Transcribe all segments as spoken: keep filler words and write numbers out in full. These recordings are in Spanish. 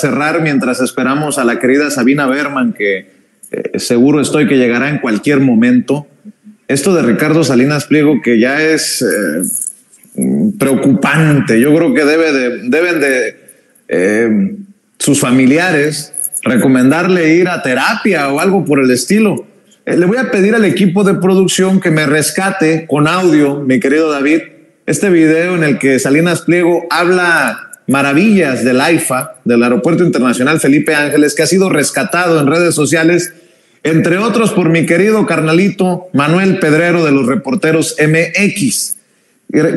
cerrar mientras esperamos a la querida Sabina Berman, que eh, seguro estoy que llegará en cualquier momento. Esto de Ricardo Salinas Pliego, que ya es eh, preocupante. Yo creo que debe de, deben de eh, sus familiares recomendarle ir a terapia o algo por el estilo. Eh, le voy a pedir al equipo de producción que me rescate con audio, mi querido David, este video en el que Salinas Pliego habla maravillas del AIFA, del Aeropuerto Internacional Felipe Ángeles, que ha sido rescatado en redes sociales, entre otros por mi querido carnalito Manuel Pedrero de los Reporteros M X.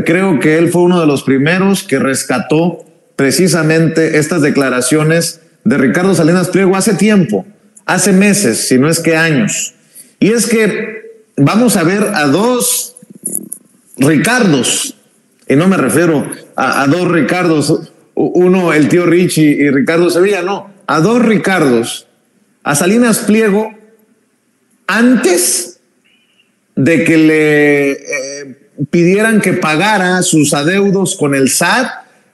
Creo que él fue uno de los primeros que rescató precisamente estas declaraciones de Ricardo Salinas Pliego hace tiempo, hace meses, si no es que años. Y es que vamos a ver a dos Ricardos, y no me refiero a, a dos Ricardos, uno el tío Richie y Ricardo Sevilla, no, a dos Ricardos, a Salinas Pliego antes de que le eh, pidieran que pagara sus adeudos con el S A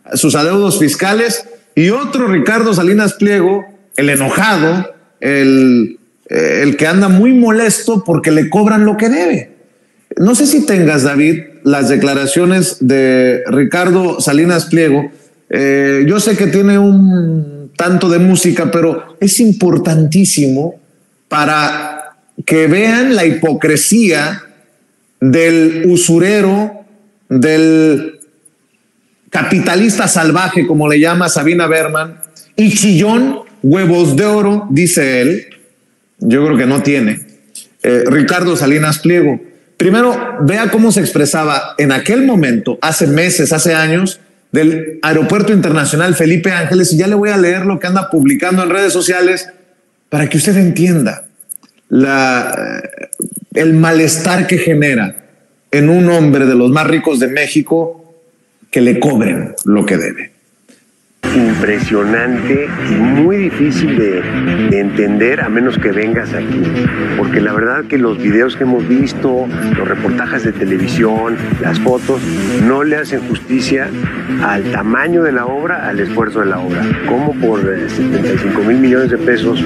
T, sus adeudos fiscales, y otro Ricardo Salinas Pliego, el enojado, el, eh, el que anda muy molesto porque le cobran lo que debe. No sé si tengas, David, las declaraciones de Ricardo Salinas Pliego. Eh, yo sé que tiene un tanto de música, pero es importantísimo para que vean la hipocresía del usurero, del capitalista salvaje, como le llama Sabina Berman, y chillón, huevos de oro, dice él. Yo creo que no tiene. Eh, Ricardo Salinas Pliego. Primero, vea cómo se expresaba en aquel momento, hace meses, hace años, del Aeropuerto Internacional Felipe Ángeles, y ya le voy a leer lo que anda publicando en redes sociales para que usted entienda la, el malestar que genera en un hombre de los más ricos de México que le cobren lo que debe. Impresionante y muy difícil de, de entender a menos que vengas aquí, porque la verdad que los videos que hemos visto, los reportajes de televisión, las fotos, no le hacen justicia al tamaño de la obra, al esfuerzo de la obra. Como por setenta y cinco mil millones de pesos,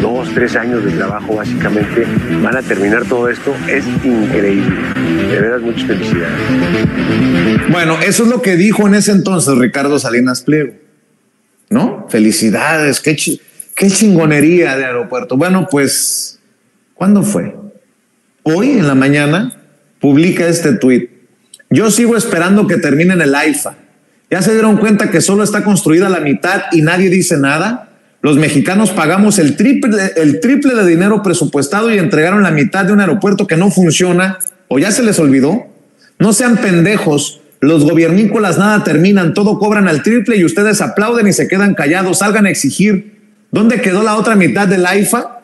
dos, tres años de trabajo básicamente, van a terminar todo esto. Es increíble, de veras, muchas felicidades. Bueno, eso es lo que dijo en ese entonces Ricardo Salinas Pliego, ¿no? Felicidades, qué, chi qué chingonería de aeropuerto. Bueno, pues, ¿cuándo fue? Hoy en la mañana publica este tuit. Yo sigo esperando que terminen el AIFA. ¿Ya se dieron cuenta que solo está construida la mitad y nadie dice nada? Los mexicanos pagamos el triple, el triple de dinero presupuestado y entregaron la mitad de un aeropuerto que no funciona. ¿O ya se les olvidó? No sean pendejos. Los gobiernícolas nada terminan, todo cobran al triple y ustedes aplauden y se quedan callados. Salgan a exigir. ¿Dónde quedó la otra mitad del AIFA?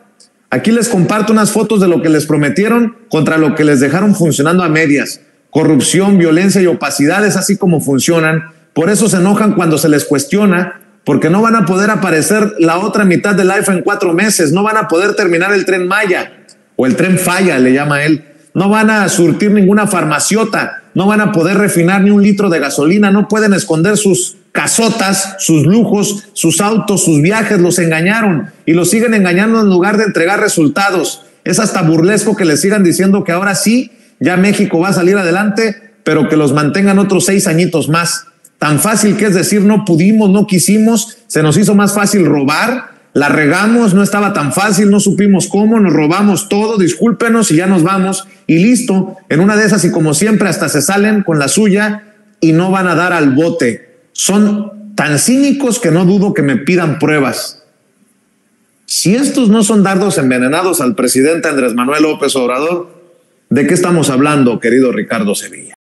Aquí les comparto unas fotos de lo que les prometieron contra lo que les dejaron funcionando a medias. Corrupción, violencia y opacidad es así como funcionan. Por eso se enojan cuando se les cuestiona, porque no van a poder aparecer la otra mitad del AIFA en cuatro meses. No van a poder terminar el Tren Maya, o el Tren Falla, le llama él. No van a surtir ninguna farmaciota. No van a poder refinar ni un litro de gasolina, no pueden esconder sus casotas, sus lujos, sus autos, sus viajes. Los engañaron y los siguen engañando en lugar de entregar resultados. Es hasta burlesco que les sigan diciendo que ahora sí, ya México va a salir adelante, pero que los mantengan otros seis añitos más. Tan fácil que es decir no pudimos, no quisimos, se nos hizo más fácil robar, la regamos, no estaba tan fácil, no supimos cómo, nos robamos todo, discúlpenos y ya nos vamos. Y listo, en una de esas y como siempre hasta se salen con la suya y no van a dar al bote. Son tan cínicos que no dudo que me pidan pruebas. Si estos no son dardos envenenados al presidente Andrés Manuel López Obrador, ¿de qué estamos hablando, querido Ricardo Sevilla?